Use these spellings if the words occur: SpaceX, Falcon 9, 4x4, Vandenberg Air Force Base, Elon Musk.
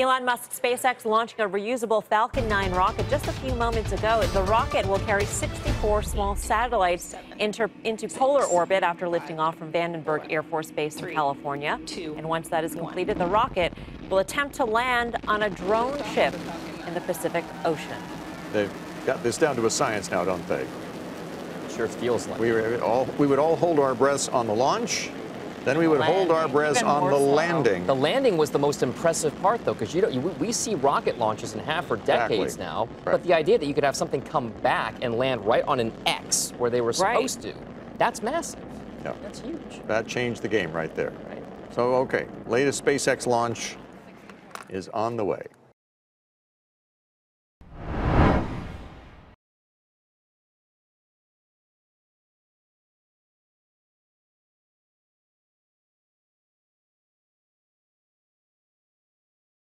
Elon Musk's SpaceX launching a reusable Falcon 9 rocket just a few moments ago. The rocket will carry 64 small satellites into polar orbit after lifting off from Vandenberg Air Force Base in California. And once that is completed, the rocket will attempt to land on a drone ship in the Pacific Ocean. They've got this down to a science now, don't they? Sure feels like we would all hold our breaths on the launch. Then we would hold our breaths on the landing. The landing was the most impressive part, though, because we see rocket launches in half for decades now. Right. But the idea that you could have something come back and land right on an X where they were supposed to, that's massive. Yeah. That's huge. That changed the game right there. Right. So, okay, latest SpaceX launch is on the way.